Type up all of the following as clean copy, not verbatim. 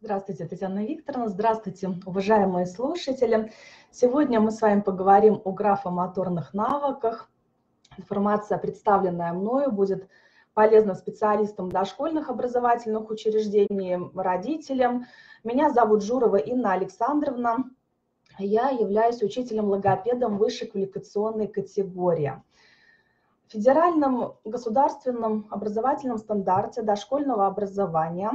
Здравствуйте, Татьяна Викторовна. Здравствуйте, уважаемые слушатели. Сегодня мы с вами поговорим о графомоторных навыках. Информация, представленная мною, будет полезна специалистам дошкольных образовательных учреждений, родителям. Меня зовут Журова Инна Александровна. Я являюсь учителем-логопедом высшей квалификационной категории. В федеральном государственном образовательном стандарте дошкольного образования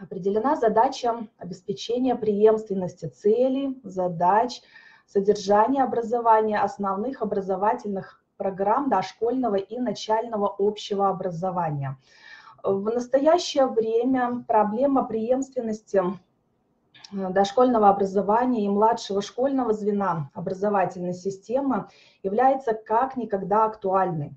определена задача обеспечения преемственности целей, задач, содержания образования, основных образовательных программ дошкольного и начального общего образования. В настоящее время проблема преемственности дошкольного образования и младшего школьного звена образовательной системы является как никогда актуальной.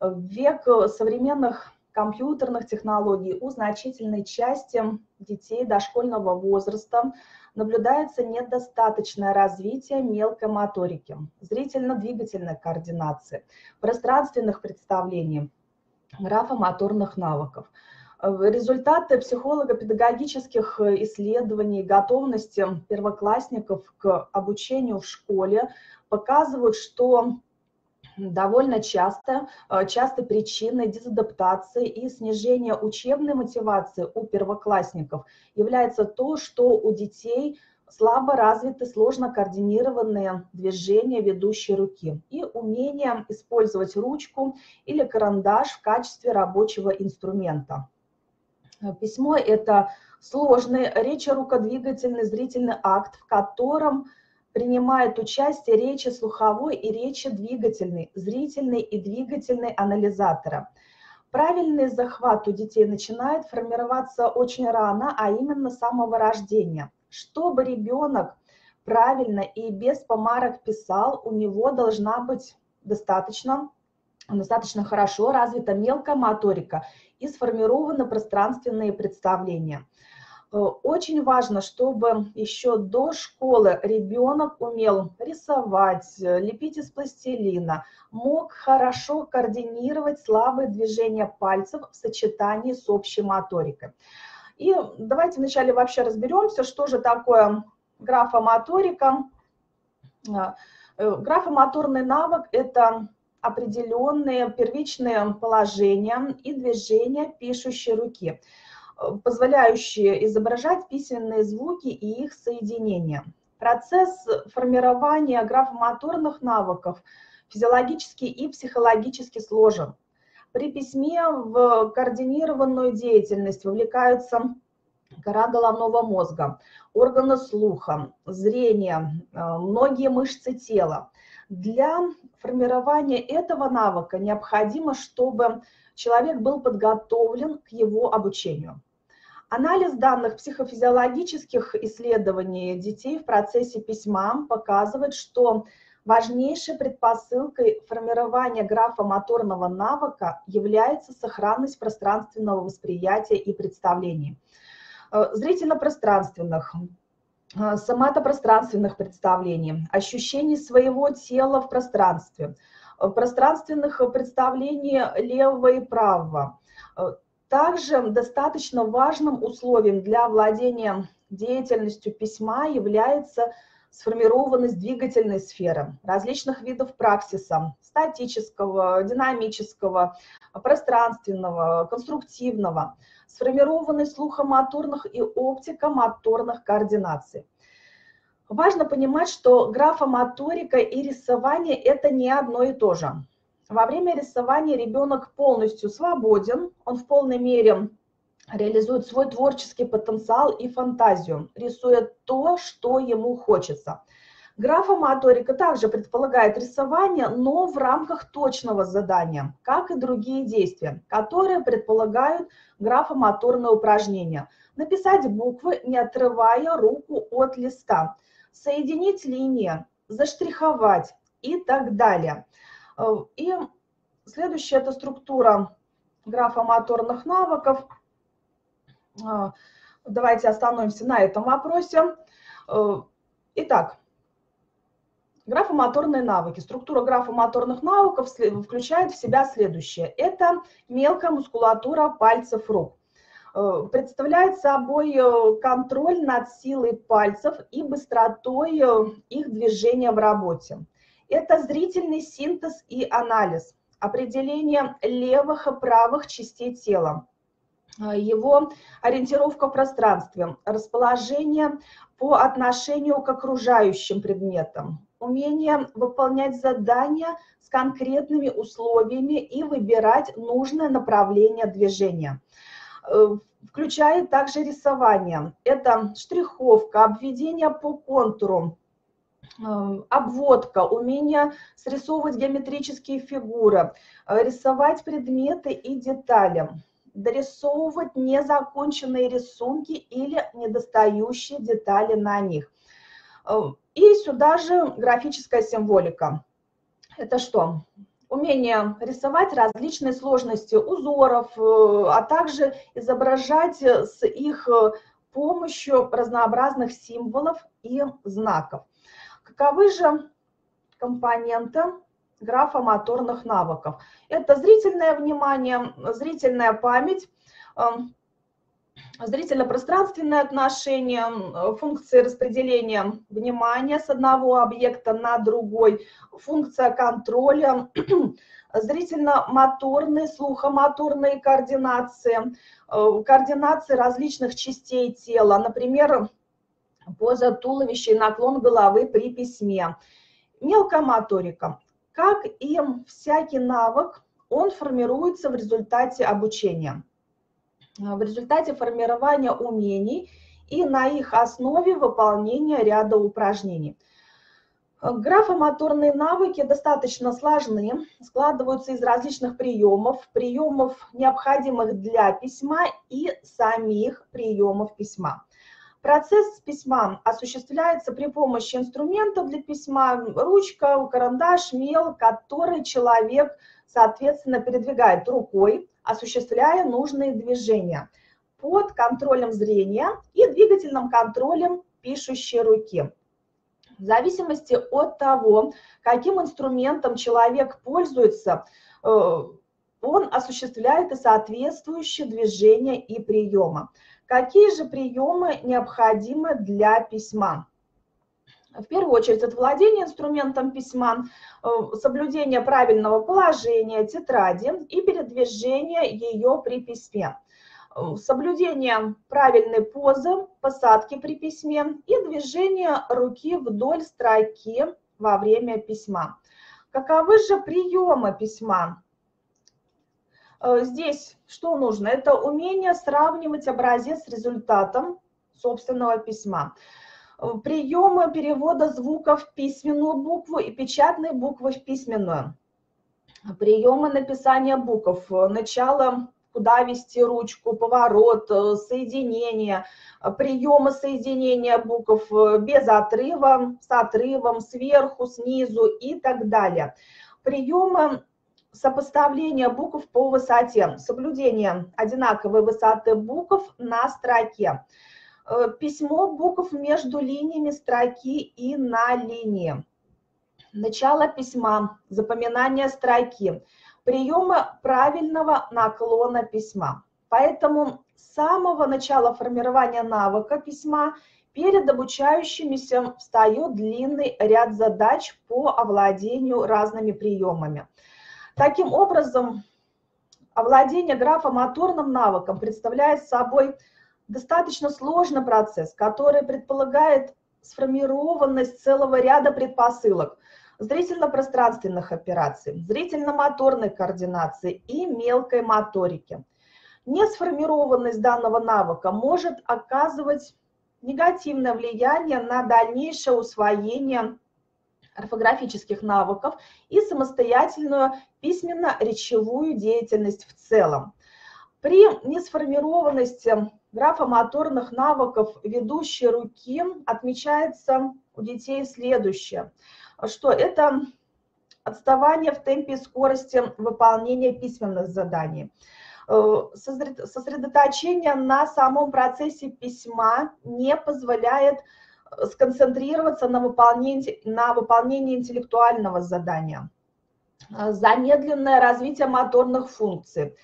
В век современных компьютерных технологий у значительной части детей дошкольного возраста наблюдается недостаточное развитие мелкой моторики, зрительно-двигательной координации, пространственных представлений, графомоторных навыков. Результаты психолого-педагогических исследований готовности первоклассников к обучению в школе показывают, что довольно часто причиной дезадаптации и снижения учебной мотивации у первоклассников является то, что у детей слабо развиты сложно координированные движения ведущей руки и умение использовать ручку или карандаш в качестве рабочего инструмента. Письмо – это сложный речерукодвигательный зрительный акт, в котором принимает участие речи слуховой и речи двигательной, зрительной и двигательной анализатора. Правильный захват у детей начинает формироваться очень рано, а именно с самого рождения. Чтобы ребенок правильно и без помарок писал, у него должна быть достаточно хорошо развита мелкая моторика и сформированы пространственные представления. Очень важно, чтобы еще до школы ребенок умел рисовать, лепить из пластилина, мог хорошо координировать слабые движения пальцев в сочетании с общей моторикой. И давайте вначале вообще разберемся, что же такое графомоторика. Графомоторный навык – это определенные первичные положения и движения пишущей руки, позволяющие изображать письменные звуки и их соединения. Процесс формирования графомоторных навыков физиологически и психологически сложен. При письме в координированную деятельность вовлекаются кора головного мозга, органы слуха, зрения, многие мышцы тела. Для формирования этого навыка необходимо, чтобы человек был подготовлен к его обучению. Анализ данных психофизиологических исследований детей в процессе письма показывает, что важнейшей предпосылкой формирования графомоторного навыка является сохранность пространственного восприятия и представлений. Зрительно-пространственных, соматопространственных представлений, ощущений своего тела в пространстве, пространственных представлений левого и правого. Также достаточно важным условием для владения деятельностью письма является сформированность двигательной сферы, различных видов праксиса, статического, динамического, пространственного, конструктивного, сформированность слухомоторных и оптикомоторных координаций. Важно понимать, что графомоторика и рисование – это не одно и то же. Во время рисования ребенок полностью свободен, он в полной мере реализует свой творческий потенциал и фантазию, рисуя то, что ему хочется. Графомоторика также предполагает рисование, но в рамках точного задания, как и другие действия, которые предполагают графомоторные упражнения. Написать буквы, не отрывая руку от листа, соединить линии, заштриховать и так далее. И следующая – это структура графомоторных навыков. Давайте остановимся на этом вопросе. Итак, графомоторные навыки. Структура графомоторных навыков включает в себя следующее. Это мелкая мускулатура пальцев рук. представляет собой контроль над силой пальцев и быстротой их движения в работе. Это зрительный синтез и анализ, определение левых и правых частей тела, его ориентировка в пространстве, расположение по отношению к окружающим предметам, умение выполнять задания с конкретными условиями и выбирать нужное направление движения. Включает также рисование. Это штриховка, обведение по контуру, обводка, умение срисовывать геометрические фигуры, рисовать предметы и детали, дорисовывать незаконченные рисунки или недостающие детали на них. И сюда же графическая символика. Это что? Умение рисовать различные сложности узоров, а также изображать с их помощью разнообразных символов и знаков. Каковы же компоненты графомоторных навыков? Это зрительное внимание, зрительная память, зрительно-пространственные отношения, функции распределения внимания с одного объекта на другой, функция контроля, зрительно-моторные, слухомоторные координации, координации различных частей тела, например, поза туловища и наклон головы при письме. Мелкомоторика. Как и всякий навык, он формируется в результате обучения, в результате формирования умений и на их основе выполнения ряда упражнений. Графомоторные навыки достаточно сложны, складываются из различных приемов, приемов, необходимых для письма и самих приемов письма. Процесс письма осуществляется при помощи инструментов для письма, ручка, карандаш, мел, который человек, соответственно, передвигает рукой, осуществляя нужные движения под контролем зрения и двигательным контролем пишущей руки. В зависимости от того, каким инструментом человек пользуется, он осуществляет и соответствующие движения и приемы. Какие же приемы необходимы для письма? В первую очередь, это владение инструментом письма, соблюдение правильного положения тетради и передвижение ее при письме, соблюдение правильной позы, посадки при письме и движение руки вдоль строки во время письма. Каковы же приемы письма? Здесь что нужно? Это умение сравнивать образец с результатом собственного письма. Приемы перевода звука в письменную букву и печатной буквы в письменную. Приемы написания букв. Начало, куда вести ручку, поворот, соединение. Приемы соединения букв без отрыва, с отрывом, сверху, снизу и так далее. Приемы сопоставление букв по высоте, соблюдение одинаковой высоты букв на строке, письмо букв между линиями строки и на линии, начало письма, запоминание строки, приемы правильного наклона письма. Поэтому с самого начала формирования навыка письма перед обучающимися встает длинный ряд задач по овладению разными приемами. Таким образом, овладение графомоторным навыком представляет собой достаточно сложный процесс, который предполагает сформированность целого ряда предпосылок зрительно-пространственных операций, зрительно-моторной координации и мелкой моторики. Несформированность данного навыка может оказывать негативное влияние на дальнейшее усвоение орфографических навыков и самостоятельную письменно-речевую деятельность в целом. При несформированности графомоторных навыков ведущей руки отмечается у детей следующее, что это отставание в темпе и скорости выполнения письменных заданий, сосредоточение на самом процессе письма не позволяет сконцентрироваться на выполнении интеллектуального задания, замедленное развитие моторных функций,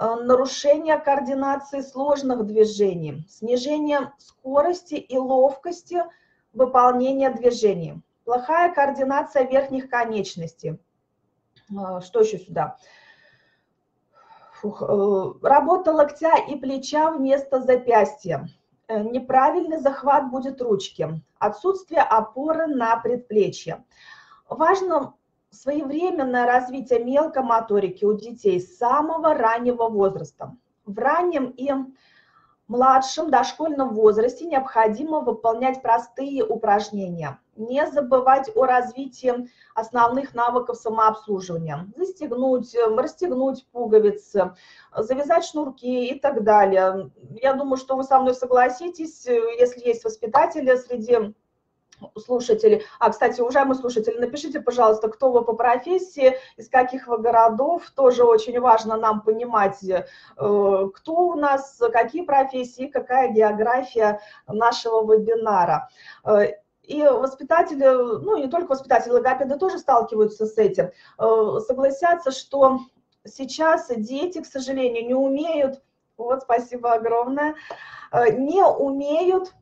нарушение координации сложных движений, снижение скорости и ловкости выполнения движений, плохая координация верхних конечностей. Что еще сюда? Фух. Работа локтя и плеча вместо запястья. Неправильный захват будет ручки. Отсутствие опоры на предплечье. Важно своевременное развитие мелкой моторики у детей с самого раннего возраста. В раннем и младшем дошкольном возрасте необходимо выполнять простые упражнения. Не забывать о развитии основных навыков самообслуживания. Застегнуть, расстегнуть пуговицы, завязать шнурки и так далее. Я думаю, что вы со мной согласитесь, если есть воспитатели среди слушателей. А, кстати, уважаемые слушатели, напишите, пожалуйста, кто вы по профессии, из каких вы городов. Тоже очень важно нам понимать, кто у нас, какие профессии, какая география нашего вебинара. И воспитатели, ну не только воспитатели, логопеды тоже сталкиваются с этим, согласятся, что сейчас дети, к сожалению, не умеют, вот спасибо огромное, не умеют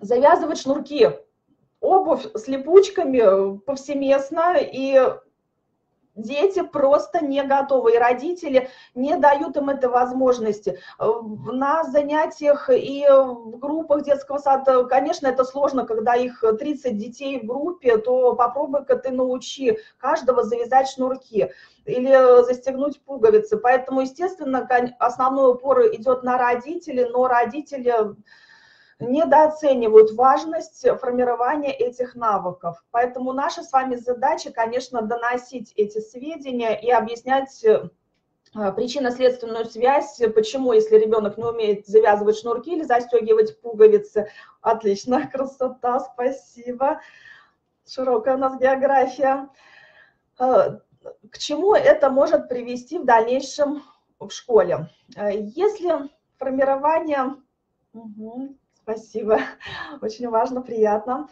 завязывать шнурки, обувь с липучками повсеместно, и дети просто не готовы, и родители не дают им этой возможности. На занятиях и в группах детского сада, конечно, это сложно, когда их 30 детей в группе, то попробуй-ка ты научи каждого завязать шнурки или застегнуть пуговицы. Поэтому, естественно, основной упор идет на родителей, но родители недооценивают важность формирования этих навыков. Поэтому наша с вами задача, конечно, доносить эти сведения и объяснять причинно-следственную связь, почему, если ребенок не умеет завязывать шнурки или застегивать пуговицы. Отлично, красота, спасибо. Широкая у нас география. К чему это может привести в дальнейшем в школе? Если формирование... Спасибо, очень важно, приятно.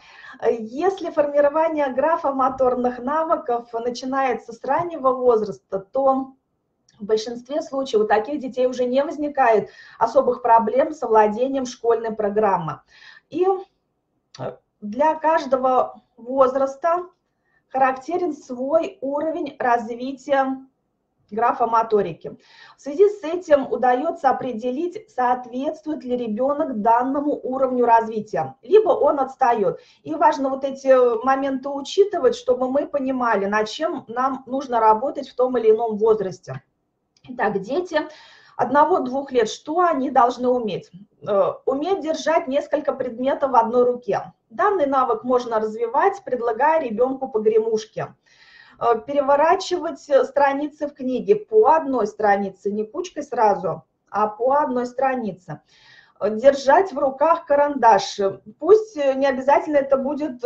Если формирование графомоторных навыков начинается с раннего возраста, то в большинстве случаев у таких детей уже не возникает особых проблем с овладением школьной программы. И для каждого возраста характерен свой уровень развития графомоторики. В связи с этим удается определить, соответствует ли ребенок данному уровню развития, либо он отстает. И важно вот эти моменты учитывать, чтобы мы понимали, над чем нам нужно работать в том или ином возрасте. Итак, дети 1-2 лет, что они должны уметь? Уметь держать несколько предметов в одной руке. Данный навык можно развивать, предлагая ребенку погремушки. Переворачивать страницы в книге по одной странице, не кучкой сразу, а по одной странице. Держать в руках карандаш. Пусть не обязательно это будет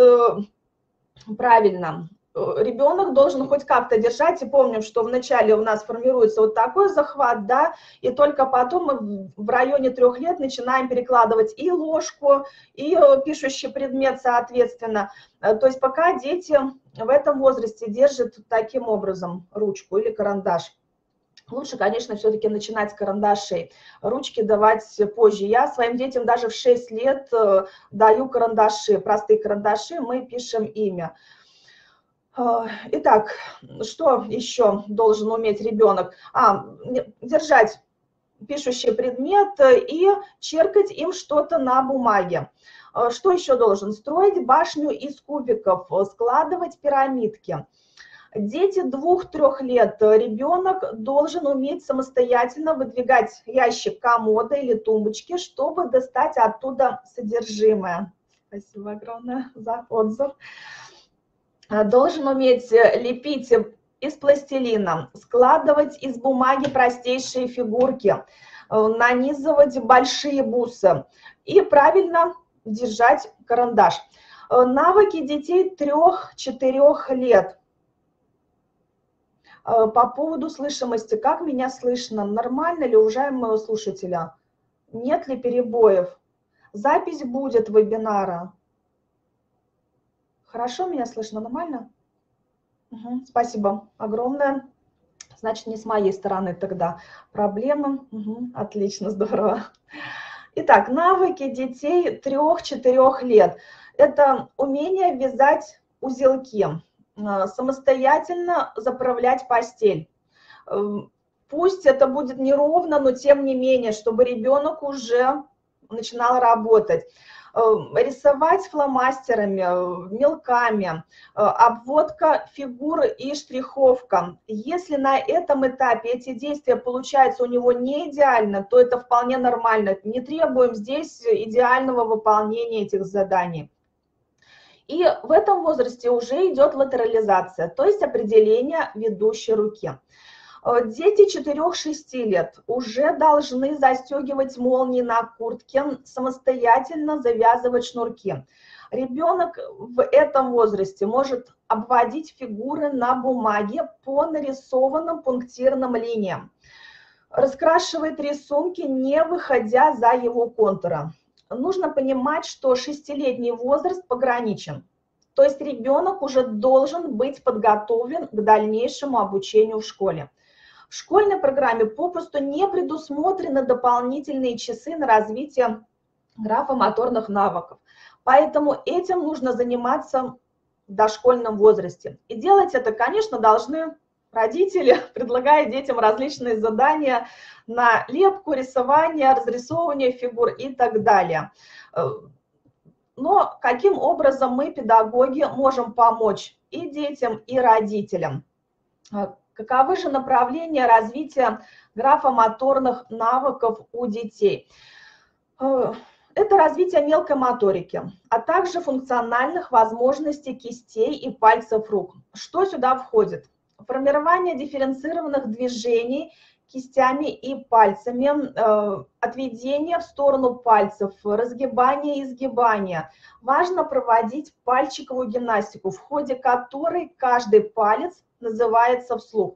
правильно. Ребенок должен хоть как-то держать, и помним, что вначале у нас формируется вот такой захват, да, и только потом мы в районе 3 лет начинаем перекладывать и ложку, и пишущий предмет, соответственно. То есть пока дети в этом возрасте держат таким образом ручку или карандаш. Лучше, конечно, все-таки начинать с карандашей, ручки давать позже. Я своим детям даже в 6 лет даю карандаши, простые карандаши, мы пишем имя. Итак, что еще должен уметь ребенок? Держать пишущий предмет и черкать им что-то на бумаге. Что еще должен? Строить башню из кубиков, складывать пирамидки. Дети 2-3 лет, ребенок должен уметь самостоятельно выдвигать ящик комода или тумбочки, чтобы достать оттуда содержимое. Спасибо огромное за отзыв. Должен уметь лепить из пластилина, складывать из бумаги простейшие фигурки, нанизывать большие бусы и правильно держать карандаш. Навыки детей 3-4 лет. По поводу слышимости. Как меня слышно? Нормально ли, уважаемые слушатели? Нет ли перебоев? Запись будет вебинара. Хорошо меня слышно? Нормально? Угу, спасибо огромное. Значит, не с моей стороны тогда проблема. Угу, отлично, здорово. Итак, навыки детей 3-4 лет. Это умение вязать узелки, самостоятельно заправлять постель. Пусть это будет неровно, но тем не менее, чтобы ребенок уже начинал работать. Рисовать фломастерами, мелками, обводка фигур и штриховка. Если на этом этапе эти действия получаются у него не идеально, то это вполне нормально. Не требуем здесь идеального выполнения этих заданий. И в этом возрасте уже идет латерализация, то есть определение ведущей руки. Дети 4-6 лет уже должны застегивать молнии на куртке, самостоятельно завязывать шнурки. Ребенок в этом возрасте может обводить фигуры на бумаге по нарисованным пунктирным линиям. Раскрашивает рисунки, не выходя за его контура. Нужно понимать, что 6-летний возраст пограничен. То есть ребенок уже должен быть подготовлен к дальнейшему обучению в школе. В школьной программе попросту не предусмотрены дополнительные часы на развитие графомоторных навыков. Поэтому этим нужно заниматься в дошкольном возрасте. И делать это, конечно, должны родители, предлагая детям различные задания на лепку, рисование, разрисовывание фигур и так далее. Но каким образом мы, педагоги, можем помочь и детям, и родителям? Каковы же направления развития графомоторных навыков у детей? Это развитие мелкой моторики, а также функциональных возможностей кистей и пальцев рук. Что сюда входит? Формирование дифференцированных движений кистями и пальцами, отведение в сторону пальцев, разгибание и изгибание. Важно проводить пальчиковую гимнастику, в ходе которой каждый палец называется вслух.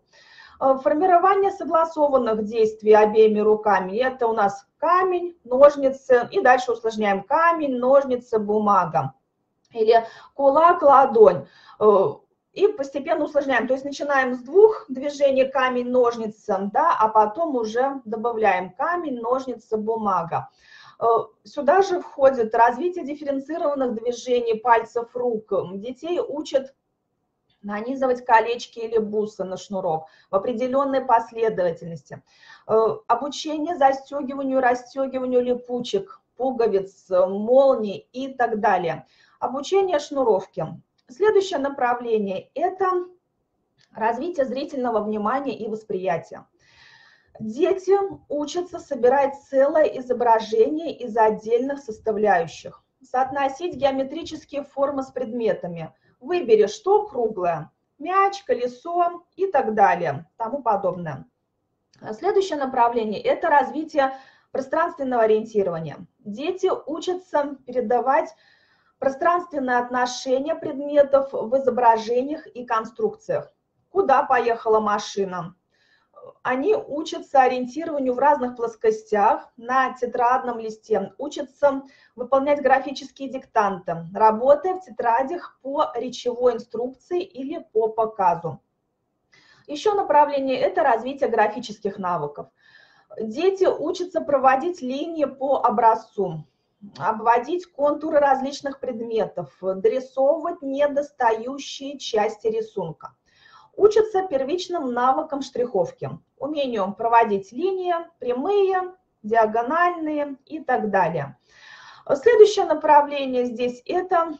Формирование согласованных действий обеими руками. Это у нас камень, ножницы, и дальше усложняем: камень, ножницы, бумага. Или кулак, ладонь. И постепенно усложняем, то есть начинаем с двух движений: камень, ножницы, да, а потом уже добавляем камень, ножницы, бумага. Сюда же входит развитие дифференцированных движений пальцев рук. Детей учат нанизывать колечки или бусы на шнурок в определенной последовательности. Обучение застегиванию, расстегиванию липучек, пуговиц, молний и так далее. Обучение шнуровки. Следующее направление – это развитие зрительного внимания и восприятия. Дети учатся собирать целое изображение из отдельных составляющих, соотносить геометрические формы с предметами. Выбери, что круглое – мяч, колесо и так далее, тому подобное. Следующее направление – это развитие пространственного ориентирования. Дети учатся передавать пространственное отношение предметов в изображениях и конструкциях. Куда поехала машина? Они учатся ориентированию в разных плоскостях на тетрадном листе, учатся выполнять графические диктанты, работая в тетрадях по речевой инструкции или по показу. Еще направление – это развитие графических навыков. Дети учатся проводить линии по образцу, обводить контуры различных предметов, дорисовывать недостающие части рисунка. Учатся первичным навыкам штриховки, умению проводить линии, прямые, диагональные и так далее. Следующее направление здесь – это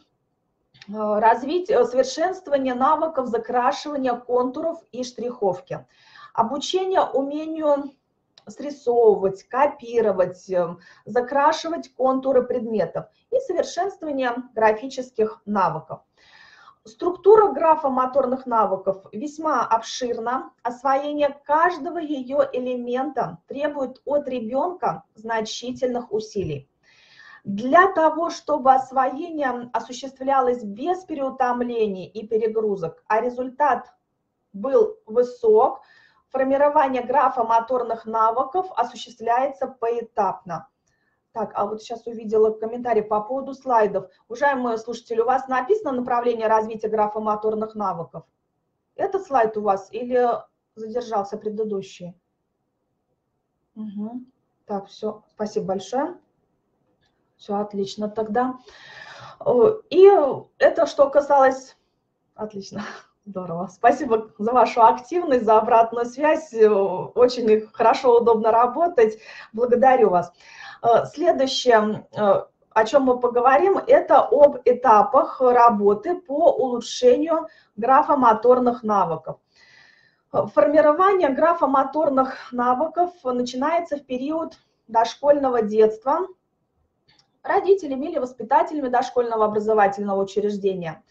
развитие, совершенствование навыков закрашивания контуров и штриховки, обучение умению срисовывать, копировать, закрашивать контуры предметов и совершенствование графических навыков. Структура графомоторных навыков весьма обширна. Освоение каждого ее элемента требует от ребенка значительных усилий. Для того, чтобы освоение осуществлялось без переутомлений и перегрузок, а результат был высок, формирование графомоторных навыков осуществляется поэтапно. Так, а вот сейчас увидела комментарий по поводу слайдов. Уважаемые слушатели, у вас написано направление развития графомоторных навыков? Этот слайд у вас или задержался предыдущий. Угу. Так, все, спасибо большое. Все отлично тогда. И это что касалось... Отлично, здорово. Спасибо за вашу активность, за обратную связь. Очень хорошо, удобно работать. Благодарю вас. Следующее, о чем мы поговорим, это об этапах работы по улучшению графомоторных навыков. Формирование графомоторных навыков начинается в период дошкольного детства родителями или воспитателями дошкольного образовательного учреждения.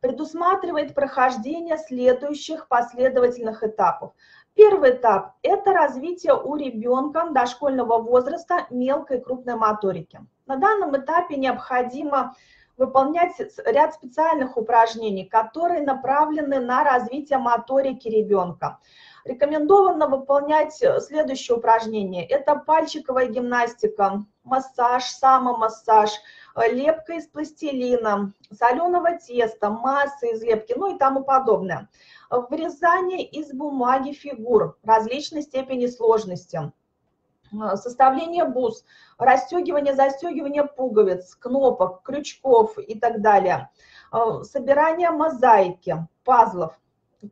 Предусматривает прохождение следующих последовательных этапов. Первый этап – это развитие у ребенка дошкольного возраста мелкой и крупной моторики. На данном этапе необходимо выполнять ряд специальных упражнений, которые направлены на развитие моторики ребенка. Рекомендовано выполнять следующие упражнения. Это пальчиковая гимнастика, массаж, самомассаж, лепка из пластилина, соленого теста, массы из лепки, ну и тому подобное. Вырезание из бумаги фигур различной степени сложности. Составление бус, расстегивание, застегивание пуговиц, кнопок, крючков и так далее. Собирание мозаики, пазлов.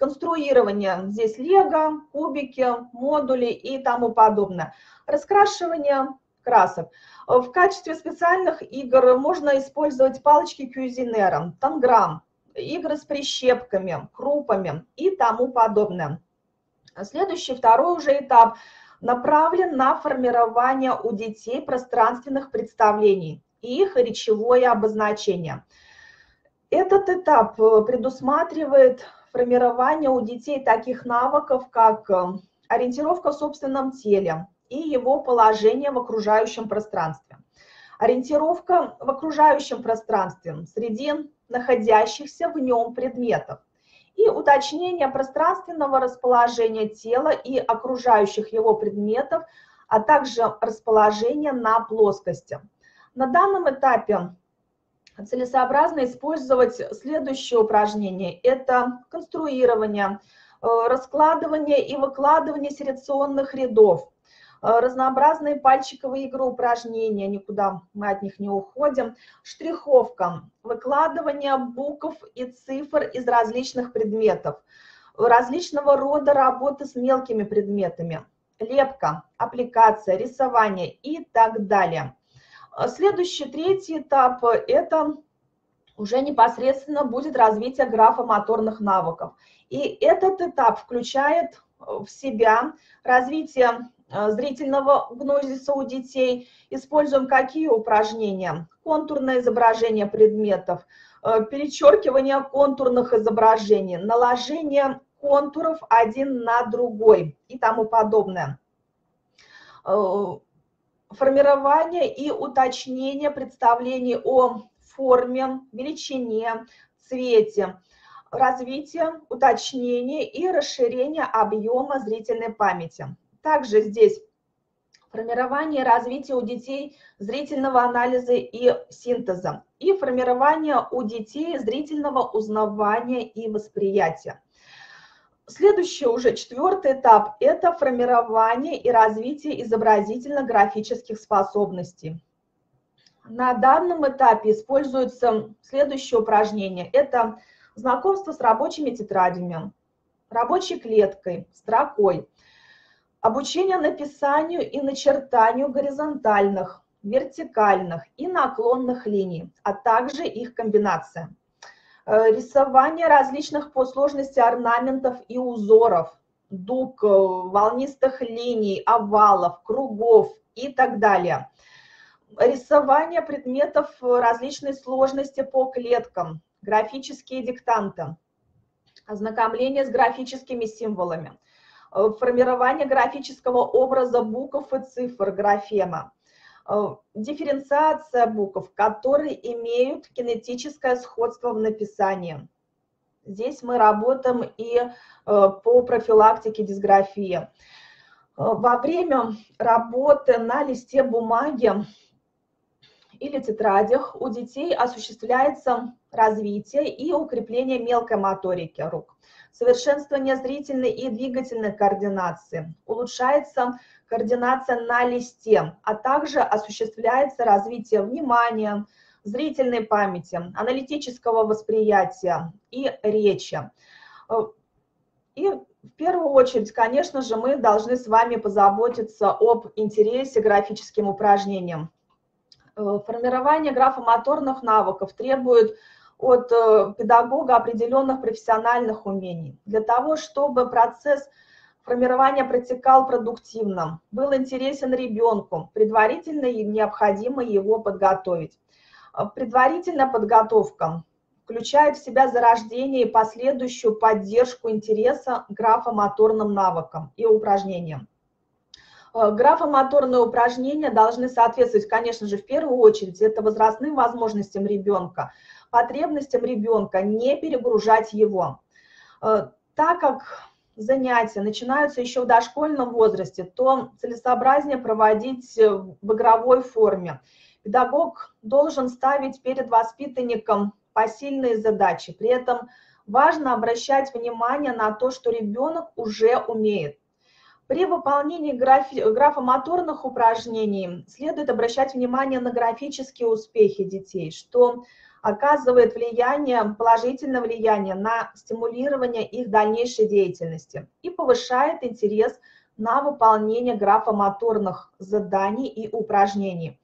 Конструирование, здесь лего, кубики, модули и тому подобное. Раскрашивание красок. В качестве специальных игр можно использовать палочки Кюизенера, Танграм, игры с прищепками, крупами и тому подобное. Следующий, второй уже этап направлен на формирование у детей пространственных представлений и их речевое обозначение. Этот этап предусматривает формирование у детей таких навыков, как ориентировка в собственном теле и его положение в окружающем пространстве. Ориентировка в окружающем пространстве среди находящихся в нем предметов и уточнение пространственного расположения тела и окружающих его предметов, а также расположение на плоскости. На данном этапе целесообразно использовать следующее упражнение. Это конструирование, раскладывание и выкладывание серационных рядов, разнообразные пальчиковые игры, упражнения, никуда мы от них не уходим, штриховка, выкладывание букв и цифр из различных предметов, различного рода работы с мелкими предметами, лепка, аппликация, рисование и так далее. Следующий, третий этап – это уже непосредственно будет развитие графомоторных навыков. И этот этап включает в себя развитие зрительного гнозиса у детей. Используем какие упражнения? Контурное изображение предметов, перечеркивание контурных изображений, наложение контуров один на другой и тому подобное. Формирование и уточнение представлений о форме, величине, цвете, развитие, уточнение и расширение объема зрительной памяти. Также здесь формирование и развитие у детей зрительного анализа и синтеза и формирование у детей зрительного узнавания и восприятия. Следующий, уже четвертый этап, это формирование и развитие изобразительно-графических способностей. На данном этапе используются следующие упражнения. Это знакомство с рабочими тетрадями, рабочей клеткой, строкой, обучение написанию и начертанию горизонтальных, вертикальных и наклонных линий, а также их комбинация. Рисование различных по сложности орнаментов и узоров, дуг, волнистых линий, овалов, кругов и так далее. Рисование предметов различной сложности по клеткам, графические диктанты, ознакомление с графическими символами, формирование графического образа букв и цифр графема. Дифференциация букв, которые имеют кинетическое сходство в написании. Здесь мы работаем и по профилактике дисграфии. Во время работы на листе бумаги или тетрадях у детей осуществляется развитие и укрепление мелкой моторики рук, совершенствование зрительной и двигательной координации, улучшается координация на листе, а также осуществляется развитие внимания, зрительной памяти, аналитического восприятия и речи. И в первую очередь, конечно же, мы должны с вами позаботиться об интересе к графическим упражнениям. Формирование графомоторных навыков требует от педагога определенных профессиональных умений. Для того, чтобы процесс формирования протекал продуктивно, был интересен ребенку, предварительно необходимо его подготовить. Предварительная подготовка включает в себя зарождение и последующую поддержку интереса к графомоторным навыкам и упражнениям. Графомоторные упражнения должны соответствовать, конечно же, в первую очередь, это возрастным возможностям ребенка, потребностям ребенка, не перегружать его. Так как занятия начинаются еще в дошкольном возрасте, то целесообразнее проводить в игровой форме. Педагог должен ставить перед воспитанником посильные задачи. При этом важно обращать внимание на то, что ребенок уже умеет. При выполнении графомоторных упражнений следует обращать внимание на графические успехи детей, что оказывает влияние, положительное влияние на стимулирование их дальнейшей деятельности и повышает интерес на выполнение графомоторных заданий и упражнений.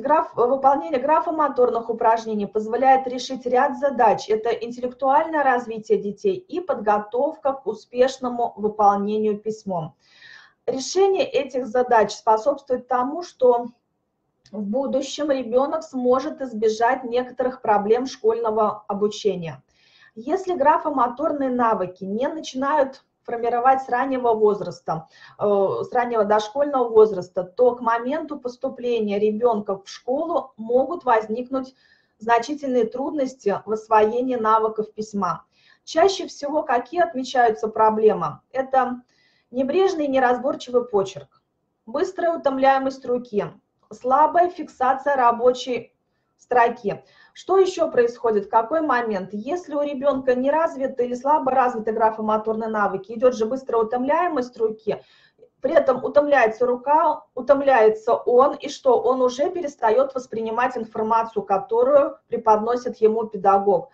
Выполнение графомоторных упражнений позволяет решить ряд задач. Это интеллектуальное развитие детей и подготовка к успешному выполнению письмом. Решение этих задач способствует тому, что в будущем ребенок сможет избежать некоторых проблем школьного обучения. Если графомоторные навыки не начинают формировать с раннего возраста, с раннего дошкольного возраста, то к моменту поступления ребенка в школу могут возникнуть значительные трудности в освоении навыков письма. Чаще всего какие отмечаются проблемы? Это небрежный и неразборчивый почерк, быстрая утомляемость руки, слабая фиксация рабочей строки. Что еще происходит, в какой момент? Если у ребенка не развиты или слабо развиты графомоторные навыки, идет же быстрая утомляемость руки, при этом утомляется рука, утомляется он, и что? Он уже перестает воспринимать информацию, которую преподносит ему педагог.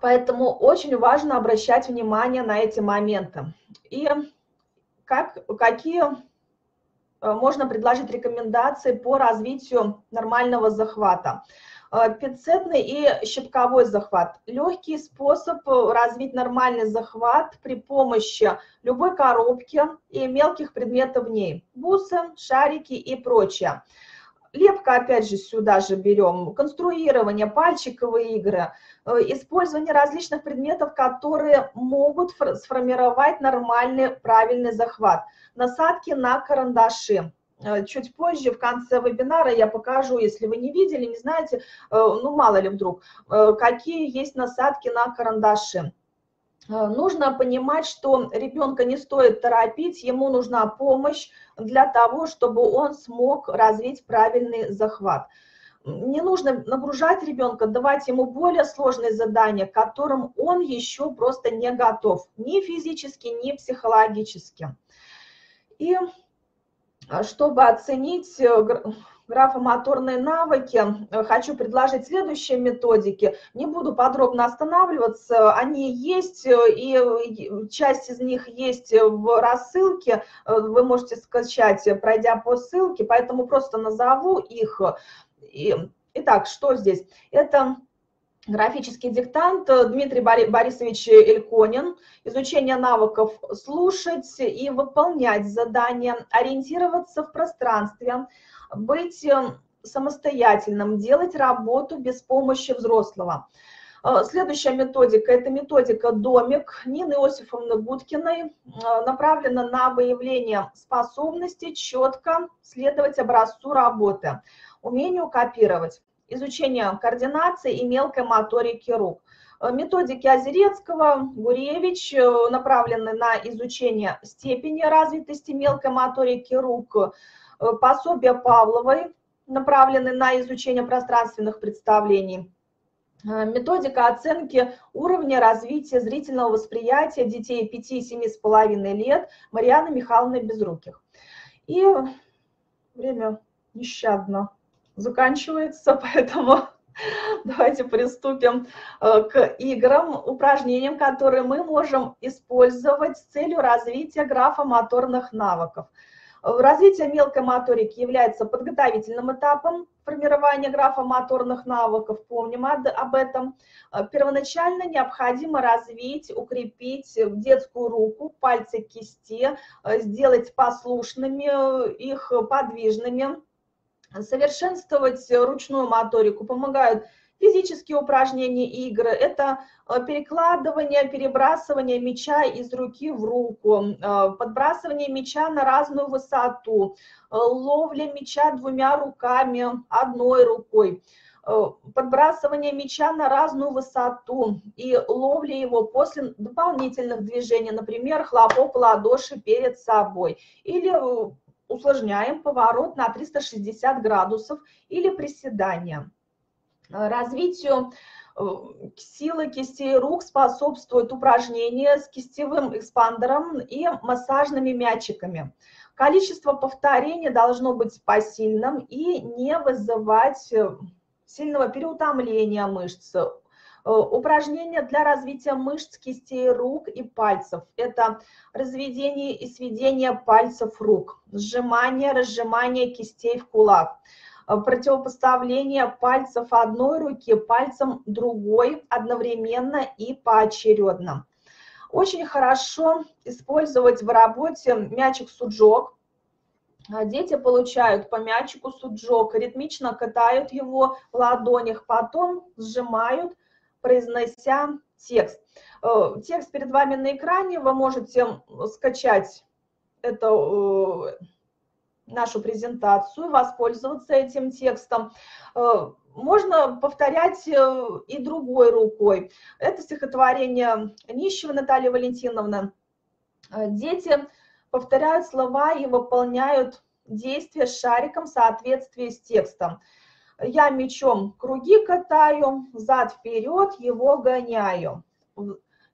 Поэтому очень важно обращать внимание на эти моменты. И какие можно предложить рекомендации по развитию нормального захвата. Пинцетный и щипковой захват. Легкий способ развить нормальный захват при помощи любой коробки и мелких предметов в ней. Бусы, шарики и прочее. Лепка, опять же, сюда же берем. Конструирование, пальчиковые игры. Использование различных предметов, которые могут сформировать нормальный, правильный захват. Насадки на карандаши. Чуть позже, в конце вебинара, я покажу, если вы не видели, не знаете, ну мало ли вдруг, какие есть насадки на карандаши. Нужно понимать, что ребенка не стоит торопить, ему нужна помощь для того, чтобы он смог развить правильный захват. Не нужно нагружать ребенка, давать ему более сложные задания, к которым он еще просто не готов, ни физически, ни психологически. И чтобы оценить графомоторные навыки, хочу предложить следующие методики. Не буду подробно останавливаться, они есть, и часть из них есть в рассылке, вы можете скачать, пройдя по ссылке, поэтому просто назову их. Итак, что здесь? Это графический диктант, Дмитрий Борисович Эльконин, изучение навыков слушать и выполнять задания, ориентироваться в пространстве, быть самостоятельным, делать работу без помощи взрослого. Следующая методика – это методика «Домик» Нины Иосифовны Гудкиной, направлена на выявление способности четко следовать образцу работы, умению копировать, изучение координации и мелкой моторики рук. Методики Озерецкого, Гуревич, направлены на изучение степени развитости мелкой моторики рук, пособия Павловой, направлены на изучение пространственных представлений, методика оценки уровня развития зрительного восприятия детей 5-7,5 лет Марьяны Михайловны Безруких. И время нещадно заканчивается, поэтому давайте приступим к играм, упражнениям, которые мы можем использовать с целью развития графомоторных навыков. Развитие мелкой моторики является подготовительным этапом формирования графомоторных навыков. Помним об этом. Первоначально необходимо развить, укрепить детскую руку, пальцы кисти, сделать послушными, их подвижными. Совершенствовать ручную моторику помогают физические упражнения и игры. Это перекладывание, перебрасывание мяча из руки в руку, подбрасывание мяча на разную высоту, ловля мяча двумя руками, одной рукой, подбрасывание мяча на разную высоту и ловля его после дополнительных движений, например, хлопок ладоши перед собой, или усложняем поворот на 360 градусов или приседания. Развитию силы кистей рук способствуют упражнения с кистевым экспандером и массажными мячиками. Количество повторений должно быть посильным и не вызывать сильного переутомления мышц. Упражнения для развития мышц кистей рук и пальцев. Это разведение и сведение пальцев рук, сжимание, разжимание кистей в кулак, противопоставление пальцев одной руки пальцем другой одновременно и поочередно. Очень хорошо использовать в работе мячик-суджок. Дети получают по мячику суджок, ритмично катают его в ладонях, потом сжимают, произнося текст. Текст перед вами на экране, вы можете скачать нашу презентацию, воспользоваться этим текстом. Можно повторять и другой рукой. Это стихотворение Нищевой Натальи Валентиновны. Дети повторяют слова и выполняют действия с шариком в соответствии с текстом. Я мечом круги катаю, взад-вперед его гоняю.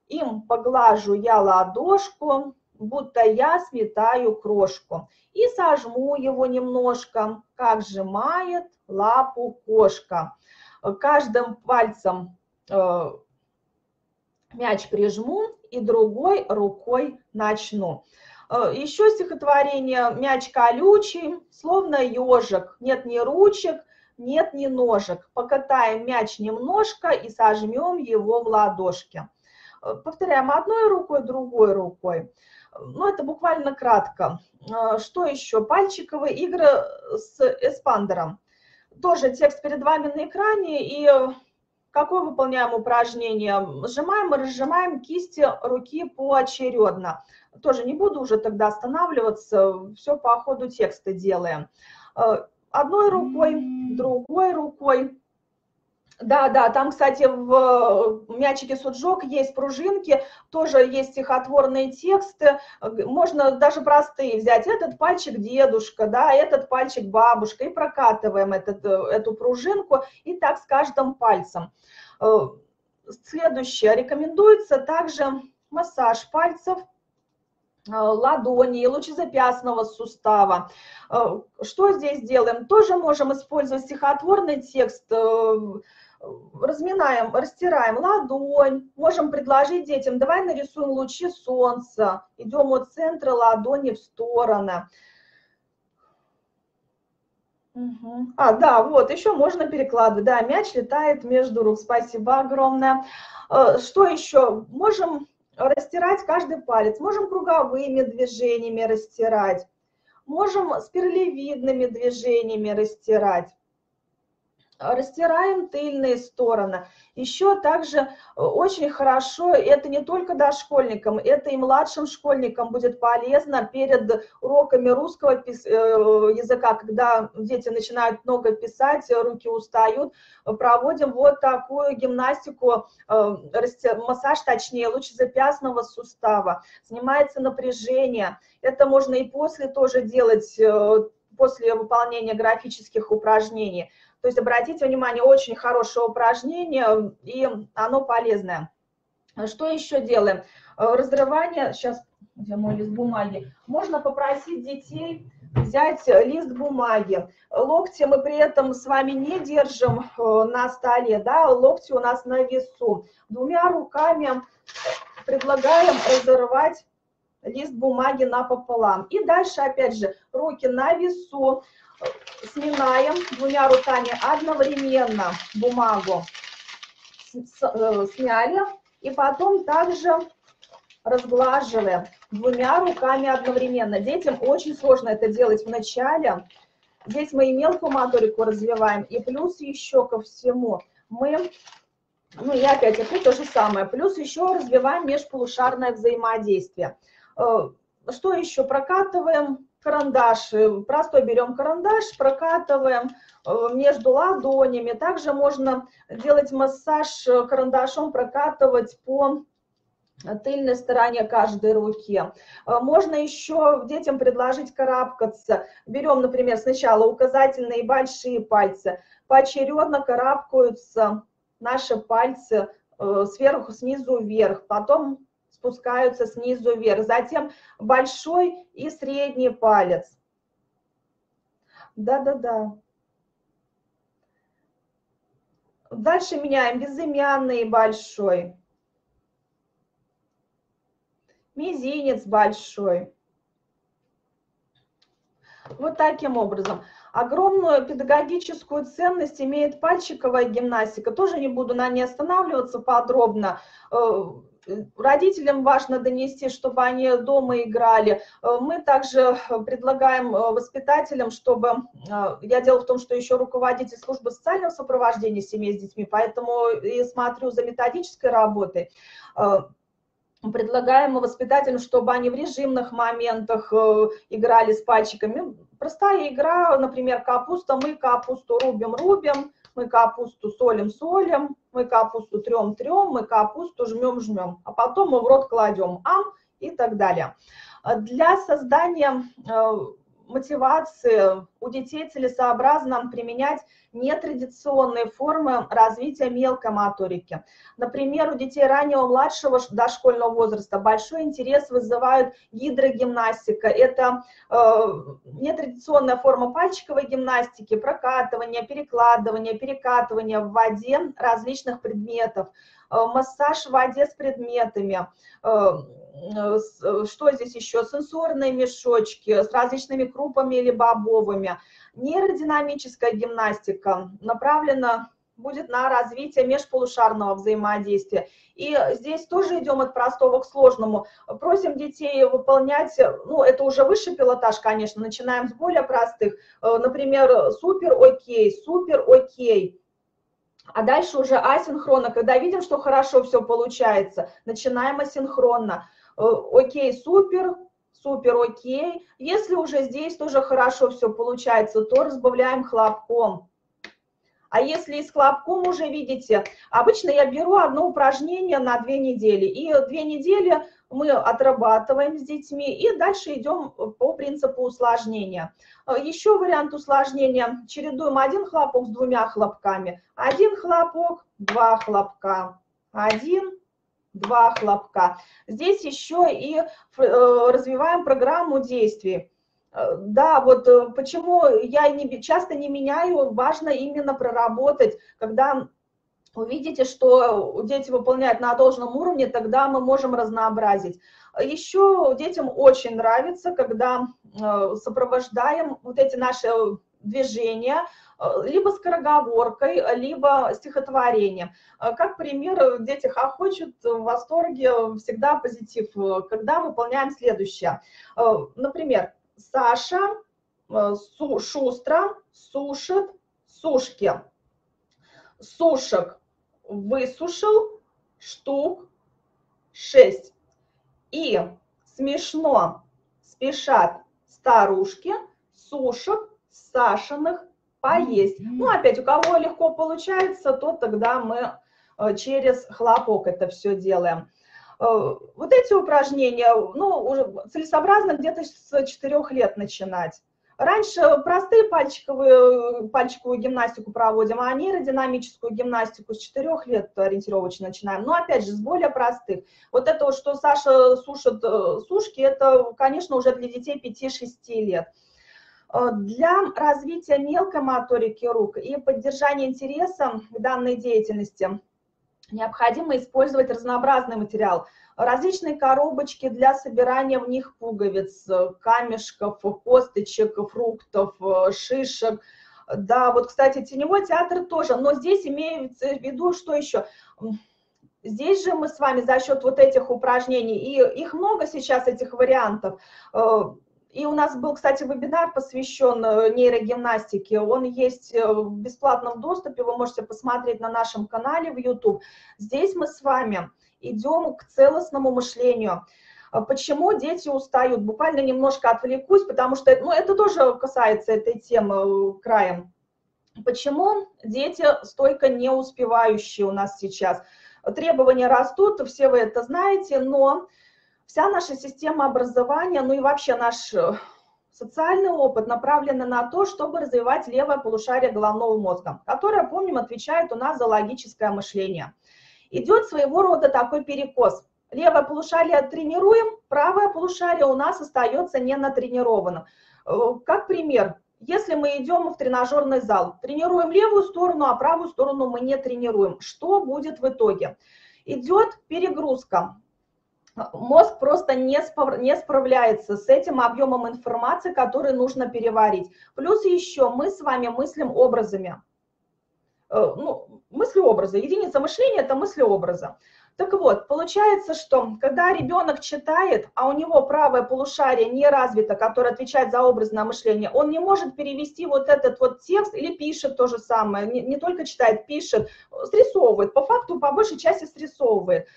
Им поглажу я ладошку, будто я сметаю крошку. И сожму его немножко, как сжимает лапу кошка. Каждым пальцем мяч прижму и другой рукой начну. Еще стихотворение «Мяч колючий, словно ежик, нет ни ручек, нет ни ножек. Покатаем мяч немножко и сожмем его в ладошке». Повторяем одной рукой, другой рукой. Ну, это буквально кратко. Что еще? Пальчиковые игры с эспандером. Тоже текст перед вами на экране. И какое выполняем упражнение? Сжимаем и разжимаем кисти руки поочередно. Тоже не буду уже тогда останавливаться. Все по ходу текста делаем. Одной рукой, другой рукой. Да, там, кстати, в мячике суджок есть пружинки, тоже есть стихотворные тексты, можно даже простые взять. Этот пальчик дедушка, да, этот пальчик бабушка, и прокатываем эту пружинку, и так с каждым пальцем. Следующее, рекомендуется также массаж пальцев, ладони и лучезапястного сустава. Что здесь делаем? Тоже можем использовать стихотворный текст, разминаем, растираем ладонь, можем предложить детям, давай нарисуем лучи солнца, идем от центра ладони в стороны. Угу. Да, вот, еще можно перекладывать, да, мяч летает между рук, спасибо огромное. Что еще? Можем растирать каждый палец, можем круговыми движениями растирать, можем спиралевидными движениями растирать. Растираем тыльные стороны. Еще также очень хорошо, это не только дошкольникам, это и младшим школьникам будет полезно перед уроками русского языка, когда дети начинают много писать, руки устают, проводим вот такую гимнастику, массаж, точнее, лучезапястного сустава. Снимается напряжение. Это можно и после тоже делать после выполнения графических упражнений. То есть обратите внимание, очень хорошее упражнение, и оно полезное. Что еще делаем? Разрывание, сейчас, где мой лист бумаги, можно попросить детей взять лист бумаги. Локти мы при этом с вами не держим на столе, да, локти у нас на весу. Двумя руками предлагаем разорвать лист бумаги напополам. И дальше, опять же, руки на весу, сминаем двумя руками одновременно бумагу. Сняли, и потом также разглаживаем двумя руками одновременно. Детям очень сложно это делать в начале. Здесь мы и мелкую моторику развиваем, и плюс еще ко всему мы, ну и опять это то же самое, плюс еще развиваем межполушарное взаимодействие. Что еще? Прокатываем карандаш. Простой берем карандаш, прокатываем между ладонями. Также можно делать массаж карандашом, прокатывать по тыльной стороне каждой руки. Можно еще детям предложить карабкаться. Берем, например, сначала указательные и большие пальцы. Поочередно карабкаются наши пальцы сверху, снизу вверх. Потом спускаются снизу вверх. Затем большой и средний палец. Да-да-да. Дальше меняем безымянный и большой. Мизинец большой. Вот таким образом. Огромную педагогическую ценность имеет пальчиковая гимнастика. Тоже не буду на ней останавливаться подробно. Родителям важно донести, чтобы они дома играли. Мы также предлагаем воспитателям, чтобы... Я дело в том, что еще руководитель службы социального сопровождения семей с детьми, поэтому и смотрю за методической работой. Предлагаем воспитателям, чтобы они в режимных моментах играли с пальчиками. Простая игра, например, капуста. Мы капусту рубим-рубим, мы капусту солим-солим, мы капусту трем-трем, мы капусту жмем-жмем, а потом мы в рот кладем ам и так далее. Для создания мотивации у детей целесообразно применять нетрадиционные формы развития мелкой моторики. Например, у детей раннего младшего дошкольного возраста большой интерес вызывают гидрогимнастика. Это нетрадиционная форма пальчиковой гимнастики, прокатывание, перекладывание, перекатывание в воде различных предметов, массаж в воде с предметами. Что здесь еще? Сенсорные мешочки с различными крупами или бобовыми. Нейродинамическая гимнастика направлена будет на развитие межполушарного взаимодействия. И здесь тоже идем от простого к сложному. Просим детей выполнять, ну, это уже высший пилотаж, конечно, начинаем с более простых. Например, супер-окей, супер-окей. А дальше уже асинхронно, когда видим, что хорошо все получается, начинаем асинхронно. Окей, супер, супер, окей. Если уже здесь тоже хорошо все получается, то разбавляем хлопком. А если и с хлопком уже, видите, обычно я беру одно упражнение на 2 недели. И 2 недели мы отрабатываем с детьми и дальше идем по принципу усложнения. Еще вариант усложнения. Чередуем 1 хлопок с 2 хлопками. 1 хлопок, 2 хлопка. 1, 2 хлопка. Здесь еще и развиваем программу действий. Да, вот почему я часто не меняю, важно именно проработать, когда увидите, что дети выполняют на должном уровне, тогда мы можем разнообразить. Еще детям очень нравится, когда сопровождаем вот эти наши движения либо скороговоркой, либо стихотворением. Как пример, дети хохочут, в восторге, всегда позитив, когда выполняем следующее. Например, Саша шустро сушит сушки. Сушек высушил штук 6. И смешно спешат старушки сушек Сашиных поесть. Ну, опять, у кого легко получается, то тогда мы через хлопок это все делаем. Вот эти упражнения, ну, уже целесообразно где-то с 4 лет начинать. Раньше простые пальчиковую гимнастику проводим, а нейродинамическую гимнастику с 4 лет ориентировочно начинаем. Но опять же, с более простых. Вот это, что Саша сушит сушки, это, конечно, уже для детей 5-6 лет. Для развития мелкой моторики рук и поддержания интереса к данной деятельности необходимо использовать разнообразный материал. Различные коробочки для собирания в них пуговиц, камешков, косточек, фруктов, шишек. Да, вот, кстати, теневой театр тоже, но здесь имеется в виду, что еще... Здесь же мы с вами за счет вот этих упражнений, и их много сейчас, этих вариантов. И у нас был, кстати, вебинар, посвящен нейрогимнастике. Он есть в бесплатном доступе, вы можете посмотреть на нашем канале в YouTube. Здесь мы с вами идем к целостному мышлению. Почему дети устают? Буквально немножко отвлекусь, потому что это тоже касается этой темы краем. Почему дети стойко не успевающие у нас сейчас? Требования растут, все вы это знаете, но... Вся наша система образования, ну и вообще наш социальный опыт направлен на то, чтобы развивать левое полушарие головного мозга, которое, помним, отвечает у нас за логическое мышление. Идет своего рода такой перекос. Левое полушарие тренируем, правое полушарие у нас остается не натренированным. Как пример, если мы идем в тренажерный зал, тренируем левую сторону, а правую сторону мы не тренируем. Что будет в итоге? Идет перегрузка. Мозг просто не справляется с этим объемом информации, который нужно переварить. Плюс еще мы с вами мыслим образами. Ну, мысли-образы. Единица мышления – это мысли-образы. Так вот, получается, что когда ребенок читает, а у него правое полушарие не развито, которое отвечает за образное мышление, он не может перевести вот этот вот текст или пишет то же самое, не только читает, пишет, срисовывает, по факту по большей части срисовывает.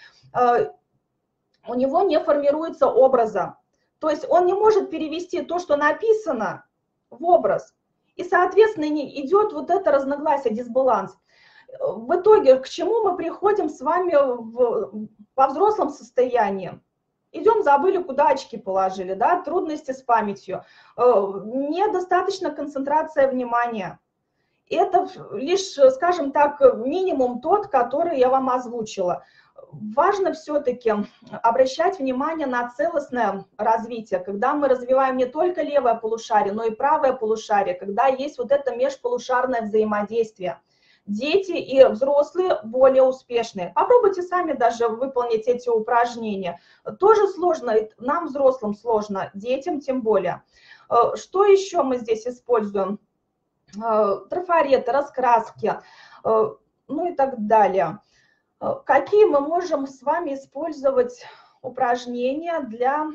У него не формируется образа. То есть он не может перевести то, что написано, в образ. И, соответственно, идет вот это разногласие, дисбаланс. В итоге, к чему мы приходим с вами во взрослом состоянии? Идем, забыли, куда очки положили, да? Трудности с памятью, недостаточно концентрация внимания. Это лишь, скажем так, минимум тот, который я вам озвучила. Важно все-таки обращать внимание на целостное развитие, когда мы развиваем не только левое полушарие, но и правое полушарие, когда есть вот это межполушарное взаимодействие. Дети и взрослые более успешные. Попробуйте сами даже выполнить эти упражнения. Тоже сложно, нам, взрослым, сложно, детям тем более. Что еще мы здесь используем? Трафареты, раскраски, ну и так далее. Какие мы можем с вами использовать упражнения для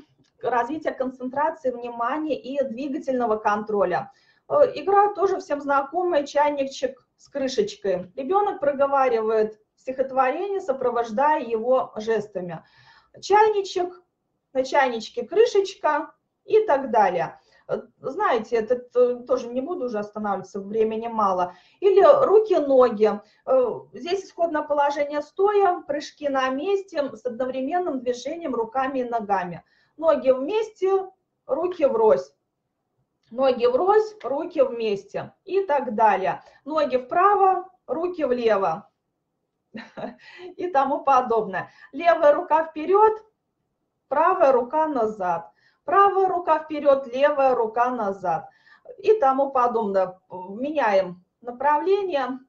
развития концентрации внимания и двигательного контроля? Игра тоже всем знакомая, чайничек с крышечкой. Ребенок проговаривает стихотворение, сопровождая его жестами. Чайничек, на чайничке крышечка и так далее. Знаете, этот тоже не буду уже останавливаться, времени мало. Или руки-ноги. Здесь исходное положение стоя, прыжки на месте с одновременным движением руками и ногами. Ноги вместе, руки врозь. Ноги врозь, руки вместе и так далее. Ноги вправо, руки влево и тому подобное. Левая рука вперед, правая рука назад. Правая рука вперед, левая рука назад и тому подобное. Меняем направление.